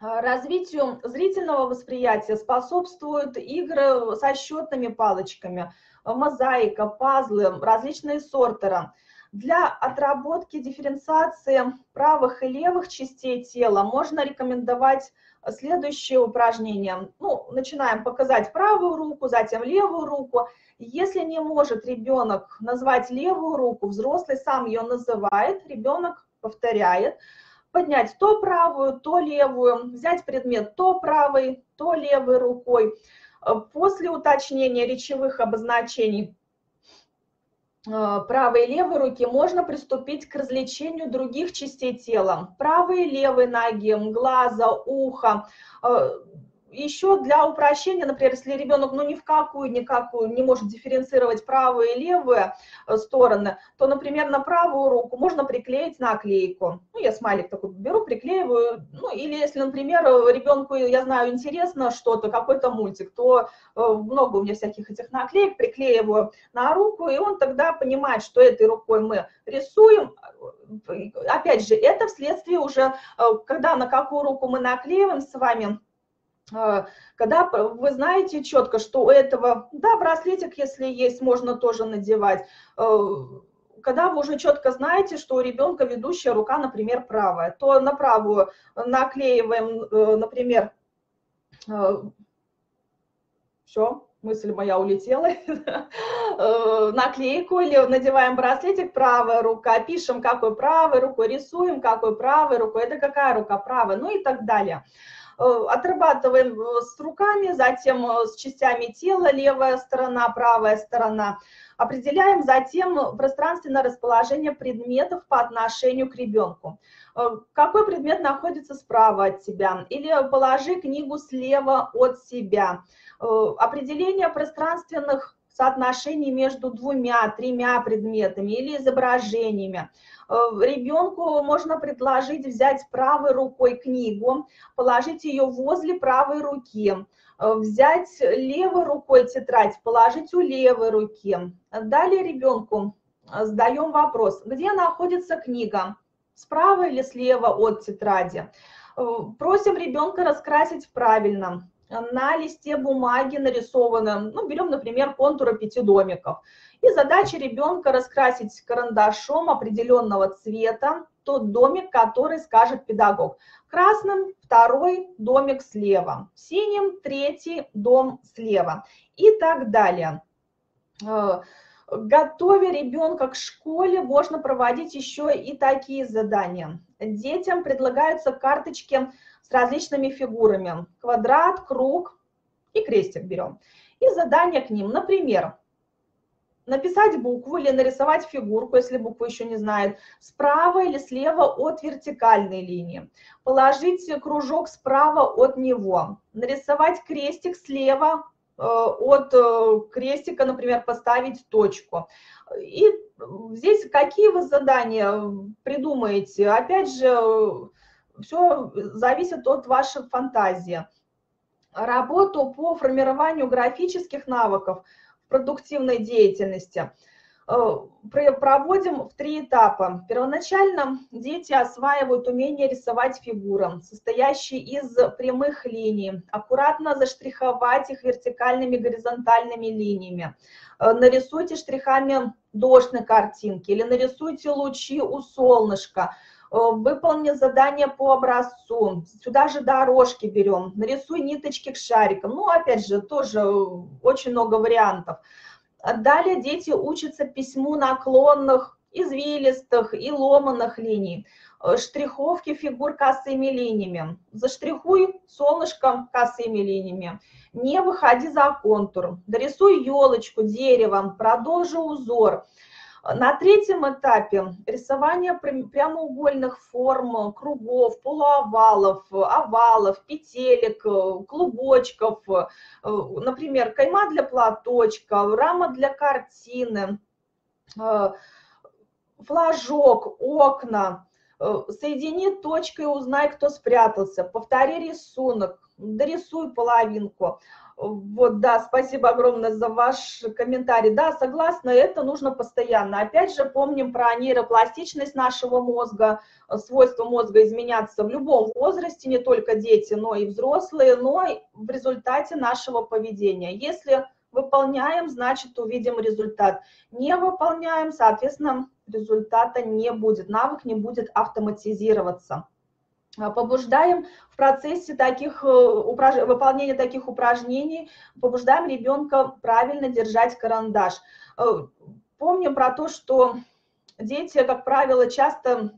Развитию зрительного восприятия способствуют игры со счетными палочками, мозаика, пазлы, различные сортеры. Для отработки дифференциации правых и левых частей тела можно рекомендовать следующие упражнения. Ну, начинаем показать правую руку, затем левую руку. Если не может ребенок назвать левую руку, взрослый сам ее называет, ребенок повторяет. Поднять то правую, то левую, взять предмет то правой, то левой рукой. После уточнения речевых обозначений правой и левой руки можно приступить к развлечению других частей тела. Правой и левой ноги, глаза, уха. Еще для упрощения, например, если ребенок ну, ни в какую не может дифференцировать правые и левые стороны, то, например, на правую руку можно приклеить наклейку. Ну, я смайлик такой беру, приклеиваю. Ну, или если, например, ребенку, я знаю, интересно что-то, какой-то мультик, то много у меня всяких этих наклеек, приклеиваю на руку, и он тогда понимает, что этой рукой мы рисуем. Опять же, это вследствие уже, когда на какую руку мы наклеиваем с вами, когда вы знаете четко, что у этого, да, браслетик, если есть, можно тоже надевать, когда вы уже четко знаете, что у ребенка ведущая рука, например, правая, то на правую наклеиваем, например, все, мысль моя улетела, наклейку или надеваем браслетик, правая рука, пишем, какой правой рукой, рисуем, какой правой рукой, это какая рука правая, ну и так далее. Отрабатываем с руками, затем с частями тела, левая сторона, правая сторона. Определяем затем пространственное расположение предметов по отношению к ребенку. Какой предмет находится справа от тебя? Или положи книгу слева от себя. Определение пространственных соотношений между двумя-тремя предметами или изображениями. Ребенку можно предложить взять правой рукой книгу, положить ее возле правой руки, взять левой рукой тетрадь, положить у левой руки. Далее ребенку задаем вопрос, где находится книга, справа или слева от тетради. Просим ребенка раскрасить правильно. На листе бумаги нарисовано, ну, берем, например, контуры 5 домиков. И задача ребенка раскрасить карандашом определенного цвета тот домик, который скажет педагог. Красным 2-й домик слева, синим 3-й дом слева и так далее. Готовя ребенка к школе, можно проводить еще и такие задания. Детям предлагаются карточки с различными фигурами. Квадрат, круг и крестик берем. И задания к ним. Например, написать букву или нарисовать фигурку, если букву еще не знает, справа или слева от вертикальной линии. Положить кружок справа от него. Нарисовать крестик слева от крестика, например, поставить точку. И здесь какие вы задания придумаете? Опять же, все зависит от вашей фантазии. Работу по формированию графических навыков в продуктивной деятельности проводим в 3 этапа. Первоначально дети осваивают умение рисовать фигуры, состоящие из прямых линий, аккуратно заштриховать их вертикальными горизонтальными линиями. Нарисуйте штрихами дождь на картинке или нарисуйте лучи у солнышка. Выполни задание по образцу, сюда же дорожки берем, нарисуй ниточки к шарикам. Ну, опять же, тоже очень много вариантов. Далее дети учатся письму наклонных, извилистых и ломаных линий, штриховки фигур косыми линиями. Заштрихуй солнышко косыми линиями, не выходи за контур, дорисуй елочку, дерево, продолжи узор. На 3-м этапе рисование прямоугольных форм, кругов, полуовалов, овалов, петелек, клубочков, например, кайма для платочка, рама для картины, флажок, окна. Соедини точкой, узнай, кто спрятался, повтори рисунок, дорисуй половинку. Вот, да, спасибо огромное за ваш комментарий. Да, согласна, это нужно постоянно. Опять же, помним про нейропластичность нашего мозга, свойство мозга изменяться в любом возрасте, не только дети, но и взрослые, но и в результате нашего поведения. Если выполняем, значит, увидим результат. Не выполняем, соответственно, результата не будет, навык не будет автоматизироваться. Побуждаем в процессе выполнения таких упражнений, побуждаем ребенка правильно держать карандаш. Помним про то, что дети, как правило, часто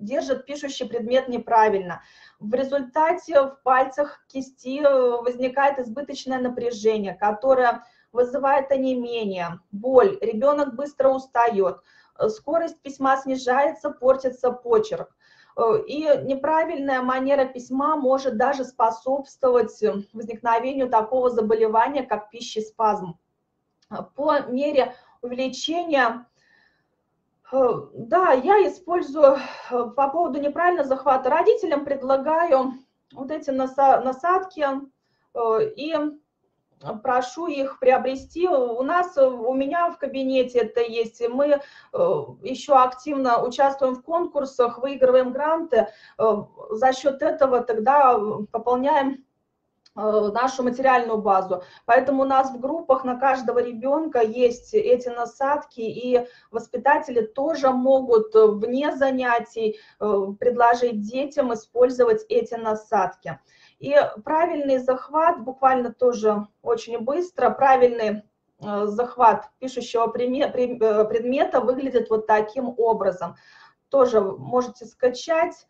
держат пишущий предмет неправильно. В результате в пальцах кисти возникает избыточное напряжение, которое вызывает онемение, боль, ребенок быстро устает, скорость письма снижается, портится почерк. И неправильная манера письма может даже способствовать возникновению такого заболевания, как пищеспазм. По мере увеличения... Да, я использую по поводу неправильного захвата. Родителям предлагаю вот эти насадки и прошу их приобрести. У меня в кабинете это есть. Мы еще активно участвуем в конкурсах, выигрываем гранты. За счет этого тогда пополняем нашу материальную базу. Поэтому у нас в группах на каждого ребенка есть эти насадки, и воспитатели тоже могут вне занятий предложить детям использовать эти насадки. И правильный захват, буквально тоже очень быстро, правильный захват пишущего предмета выглядит вот таким образом. Тоже можете скачать,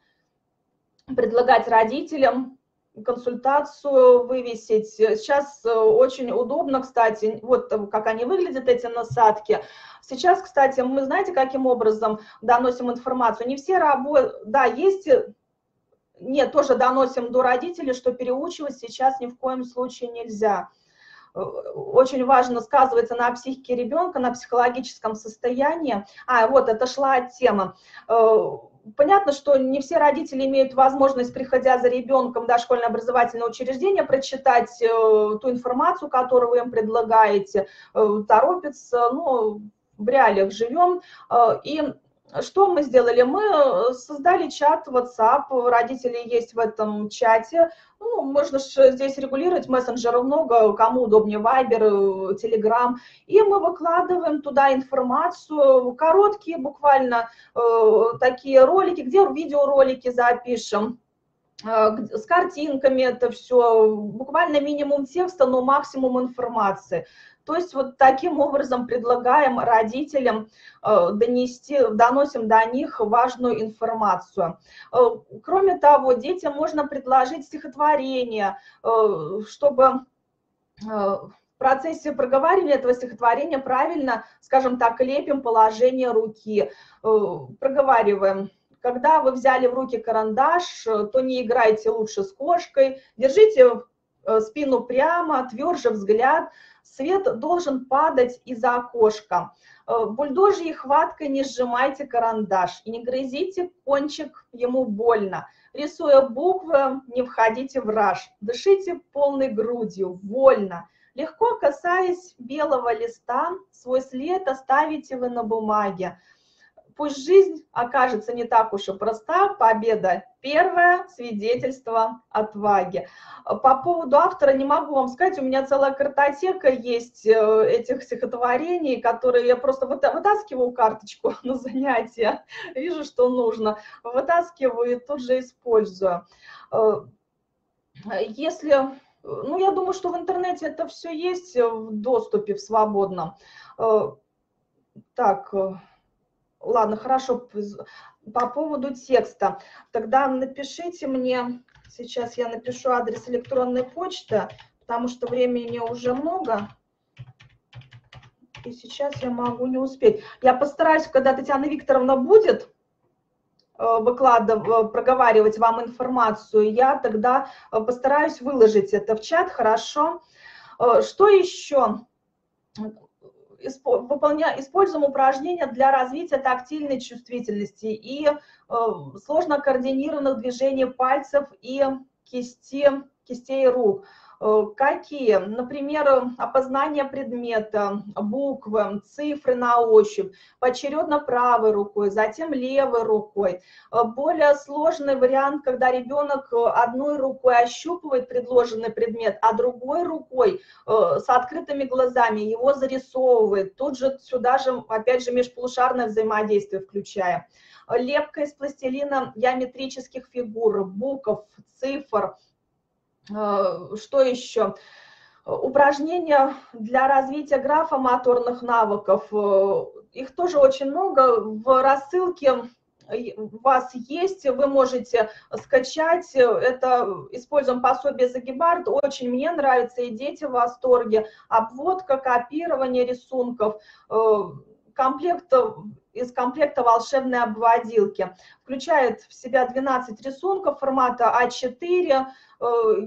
предлагать родителям, консультацию вывесить. Сейчас очень удобно, кстати, вот как они выглядят, эти насадки. Сейчас, кстати, мы знаете, каким образом доносим информацию. Не все работы, да, есть, нет, тоже доносим до родителей, что переучивать сейчас ни в коем случае нельзя. Очень важно сказывается на психике ребенка, на психологическом состоянии. Вот это шла тема. Понятно, что не все родители имеют возможность, приходя за ребенком в дошкольное образовательное учреждение, прочитать ту информацию, которую вы им предлагаете, торопиться, ну, в реалиях живем. И что мы сделали? Мы создали чат WhatsApp, родители есть в этом чате. Ну, можно же здесь регулировать, мессенджеров много, кому удобнее, Viber, Telegram. И мы выкладываем туда информацию, короткие буквально такие ролики, где видеоролики запишем, с картинками это все, буквально минимум текста, но максимум информации. То есть вот таким образом предлагаем родителям доносим до них важную информацию. Кроме того, детям можно предложить стихотворение, чтобы в процессе проговаривания этого стихотворения правильно, скажем так, лепим положение руки, проговариваем. Когда вы взяли в руки карандаш, то не играйте лучше с кошкой, держите спину прямо, тверже взгляд, свет должен падать из-за окошка. Бульдожьей хваткой не сжимайте карандаш и не грызите кончик, ему больно. Рисуя буквы, не входите в раж, дышите полной грудью, вольно. Легко касаясь белого листа, свой след оставите вы на бумаге. Пусть жизнь окажется не так уж и проста, победа первая, свидетельство отваги. По поводу автора не могу вам сказать, у меня целая картотека есть этих стихотворений, которые я просто вытаскиваю карточку на занятия, вижу, что нужно, вытаскиваю и тут же использую. Если, ну я думаю, что в интернете это все есть в доступе, в свободном. Так... Ладно, хорошо, по поводу текста. Тогда напишите мне, сейчас я напишу адрес электронной почты, потому что времени уже много, и сейчас я могу не успеть. Я постараюсь, когда Татьяна Викторовна будет проговаривать вам информацию, я тогда постараюсь выложить это в чат, хорошо? Что еще? Используем упражнения для развития тактильной чувствительности и сложно координированных движений пальцев и кистей рук. Какие? Например, опознание предмета, буквы, цифры на ощупь, поочередно правой рукой, затем левой рукой. Более сложный вариант, когда ребенок одной рукой ощупывает предложенный предмет, а другой рукой с открытыми глазами его зарисовывает. Тут же сюда же, опять же, межполушарное взаимодействие включая. Лепка из пластилина геометрических фигур, букв, цифр. Что еще? Упражнения для развития графомоторных навыков. Их тоже очень много. В рассылке у вас есть, вы можете скачать. Это используем пособие Загибард. Очень мне нравится, и дети в восторге. Обводка, копирование рисунков, комплект из комплекта волшебной обводилки. Включает в себя 12 рисунков формата А4,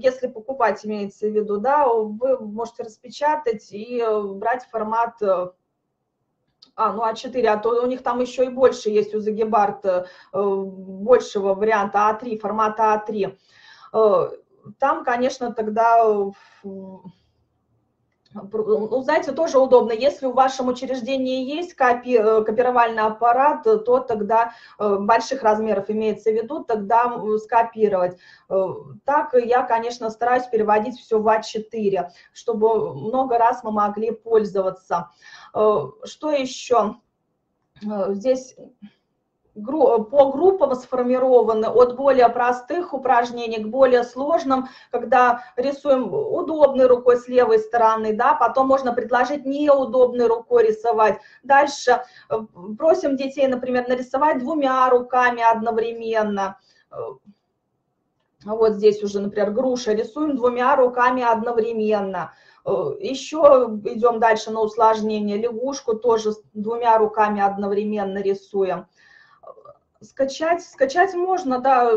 если покупать, имеется в виду, да, вы можете распечатать и брать формат А4, а то у них там еще и больше есть у Загибард, большего варианта А3, формата А3. Там, конечно, тогда, знаете, тоже удобно. Если в вашем учреждении есть копировальный аппарат, то тогда больших размеров имеется в виду, тогда скопировать. Так я, конечно, стараюсь переводить все в А4, чтобы много раз мы могли пользоваться. Что еще? Здесь по группам сформированы от более простых упражнений к более сложным, когда рисуем удобной рукой с левой стороны, да, потом можно предложить неудобной рукой рисовать. Дальше просим детей, например, нарисовать двумя руками одновременно. Вот здесь уже, например, груша, рисуем двумя руками одновременно. Еще идем дальше на усложнение, лягушку тоже двумя руками одновременно рисуем. Скачать можно, да,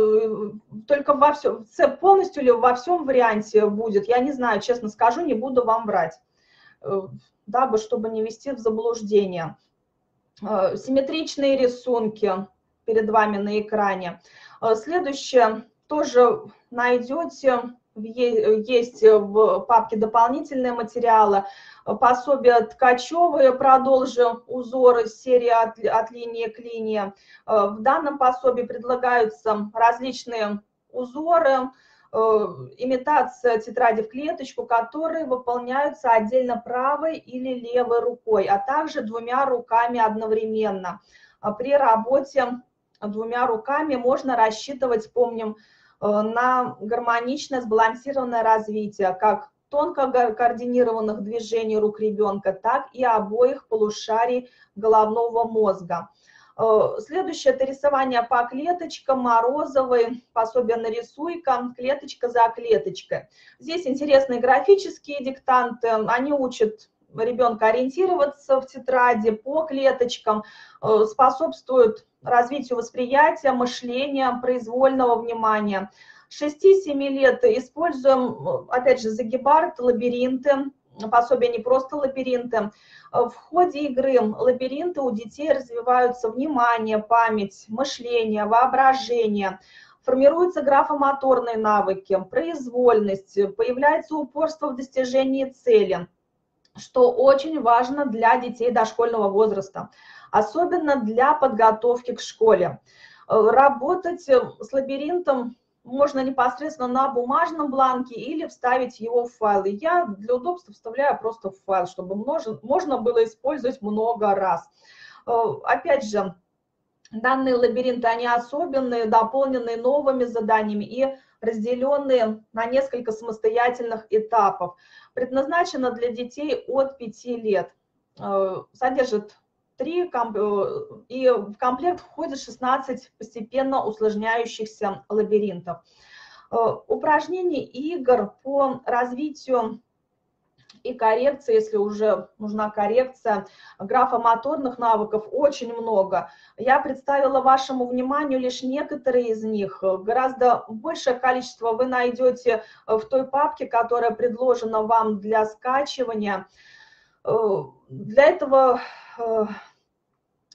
только во всем, полностью ли во всем варианте будет, я не знаю, честно скажу, не буду вам врать, дабы, чтобы не ввести в заблуждение. Симметричные рисунки перед вами на экране. Следующее тоже найдете, есть в папке дополнительные материалы. Пособие «Ткачевые», продолжим узоры серии от линии к линии. В данном пособии предлагаются различные узоры, имитация тетради в клеточку, которые выполняются отдельно правой или левой рукой, а также двумя руками одновременно. При работе двумя руками можно рассчитывать, помним, на гармоничное, сбалансированное развитие как тонко координированных движений рук ребенка, так и обоих полушарий головного мозга. Следующее – это рисование по клеточкам, Морозовой, пособие «Нарисуйка», клеточка за клеточкой. Здесь интересные графические диктанты, они учат ребенка ориентироваться в тетради по клеточкам, способствуют развитию восприятия, мышления, произвольного внимания. 6-7 лет используем, опять же, Загибард, лабиринты, пособие не просто лабиринты. В ходе игры лабиринты у детей развиваются внимание, память, мышление, воображение, формируются графомоторные навыки, произвольность, появляется упорство в достижении цели, что очень важно для детей дошкольного возраста, особенно для подготовки к школе. Работать с лабиринтом можно непосредственно на бумажном бланке или вставить его в файл. Я для удобства вставляю просто в файл, чтобы можно было использовать много раз. Опять же, данные лабиринты, они особенные, дополненные новыми заданиями и разделенные на несколько самостоятельных этапов. Предназначено для детей от 5 лет. Содержит 3, и в комплект входит 16 постепенно усложняющихся лабиринтов. Упражнений игр по развитию и коррекции, если уже нужна коррекция, графомоторных навыков очень много. Я представила вашему вниманию лишь некоторые из них. Гораздо большее количество вы найдете в той папке, которая предложена вам для скачивания. Для этого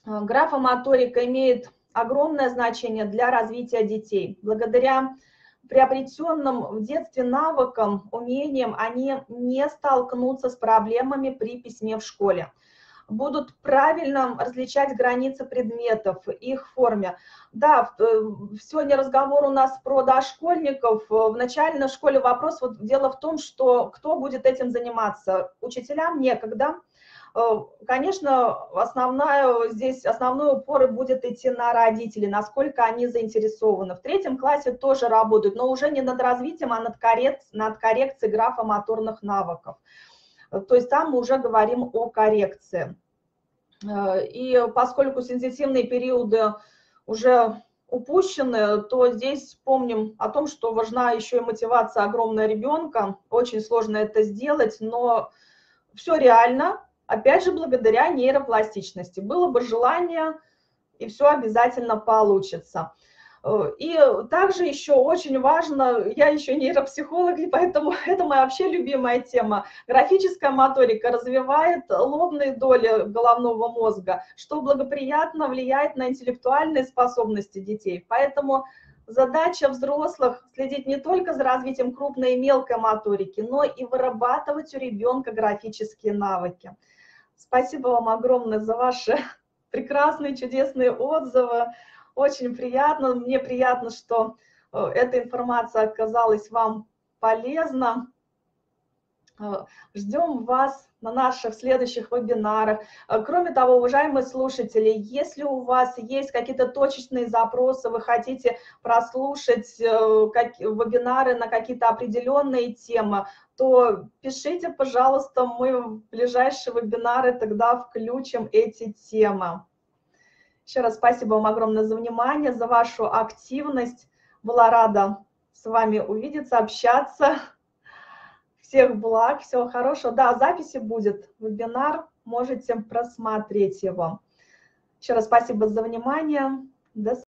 графомоторика имеет огромное значение для развития детей. Благодаря приобретенным в детстве навыкам, умениям они не столкнутся с проблемами при письме в школе. Будут правильно различать границы предметов, их форме. Да, сегодня разговор у нас про дошкольников. В начальной школе вопрос, вот дело в том, что кто будет этим заниматься? Учителям некогда. Конечно, основной упор будет идти на родителей, насколько они заинтересованы. В 3 классе тоже работают, но уже не над развитием, а над коррекцией графомоторных навыков. То есть там мы уже говорим о коррекции. И поскольку сенситивные периоды уже упущены, то здесь помним о том, что важна еще и мотивация огромная ребенка. Очень сложно это сделать, но все реально. Опять же, благодаря нейропластичности. Было бы желание, и все обязательно получится. И также еще очень важно, я еще нейропсихолог, и поэтому это моя вообще любимая тема. Графическая моторика развивает лобные доли головного мозга, что благоприятно влияет на интеллектуальные способности детей. Поэтому задача взрослых следить не только за развитием крупной и мелкой моторики, но и вырабатывать у ребенка графические навыки. Спасибо вам огромное за ваши прекрасные, чудесные отзывы. Очень приятно, мне приятно, что эта информация оказалась вам полезна. Ждем вас на наших следующих вебинарах. Кроме того, уважаемые слушатели, если у вас есть какие-то точечные запросы, вы хотите прослушать вебинары на какие-то определенные темы, то пишите, пожалуйста, мы в ближайшие вебинары тогда включим эти темы. Еще раз спасибо вам огромное за внимание, за вашу активность. Была рада с вами увидеться, общаться. Всех благ, всего хорошего. Да, записи будет, вебинар, можете просмотреть его. Еще раз спасибо за внимание. До свидания.